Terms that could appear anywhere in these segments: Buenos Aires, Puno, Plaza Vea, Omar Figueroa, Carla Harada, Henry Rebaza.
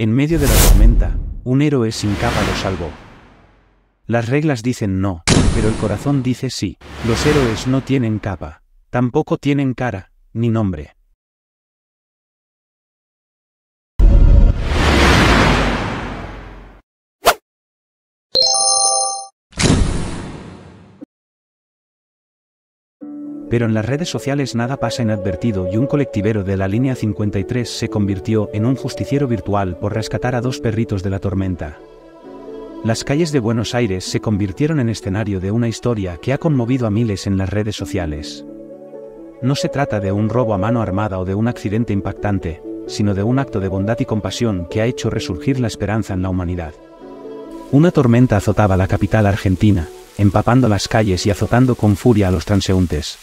En medio de la tormenta, un héroe sin capa lo salvó. Las reglas dicen no, pero el corazón dice sí. Los héroes no tienen capa, tampoco tienen cara, ni nombre. Pero en las redes sociales nada pasa inadvertido y un colectivero de la línea 53 se convirtió en un justiciero virtual por rescatar a dos perritos de la tormenta. Las calles de Buenos Aires se convirtieron en escenario de una historia que ha conmovido a miles en las redes sociales. No se trata de un robo a mano armada o de un accidente impactante, sino de un acto de bondad y compasión que ha hecho resurgir la esperanza en la humanidad. Una tormenta azotaba la capital argentina, empapando las calles y azotando con furia a los transeúntes.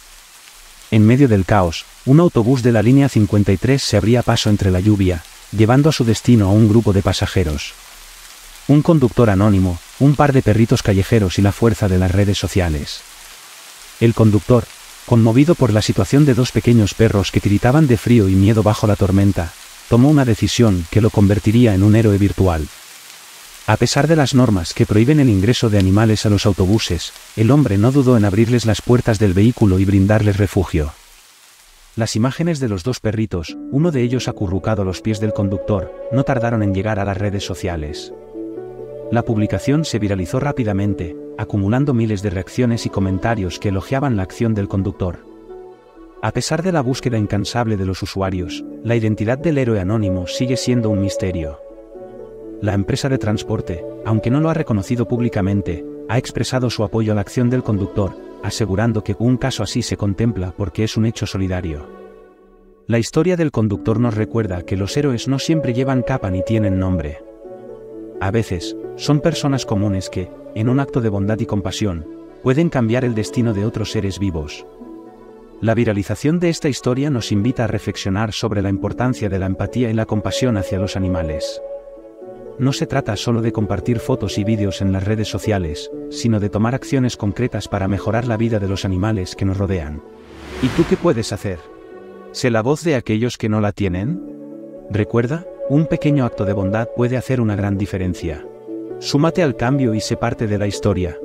En medio del caos, un autobús de la línea 53 se abría paso entre la lluvia, llevando a su destino a un grupo de pasajeros. Un conductor anónimo, un par de perritos callejeros y la fuerza de las redes sociales. El conductor, conmovido por la situación de dos pequeños perros que tiritaban de frío y miedo bajo la tormenta, tomó una decisión que lo convertiría en un héroe virtual. A pesar de las normas que prohíben el ingreso de animales a los autobuses, el hombre no dudó en abrirles las puertas del vehículo y brindarles refugio. Las imágenes de los dos perritos, uno de ellos acurrucado a los pies del conductor, no tardaron en llegar a las redes sociales. La publicación se viralizó rápidamente, acumulando miles de reacciones y comentarios que elogiaban la acción del conductor. A pesar de la búsqueda incansable de los usuarios, la identidad del héroe anónimo sigue siendo un misterio. La empresa de transporte, aunque no lo ha reconocido públicamente, ha expresado su apoyo a la acción del conductor, asegurando que un caso así se contempla porque es un hecho solidario. La historia del conductor nos recuerda que los héroes no siempre llevan capa ni tienen nombre. A veces, son personas comunes que, en un acto de bondad y compasión, pueden cambiar el destino de otros seres vivos. La viralización de esta historia nos invita a reflexionar sobre la importancia de la empatía y la compasión hacia los animales. No se trata solo de compartir fotos y vídeos en las redes sociales, sino de tomar acciones concretas para mejorar la vida de los animales que nos rodean. ¿Y tú qué puedes hacer? ¿Sé la voz de aquellos que no la tienen? Recuerda, un pequeño acto de bondad puede hacer una gran diferencia. Súmate al cambio y sé parte de la historia.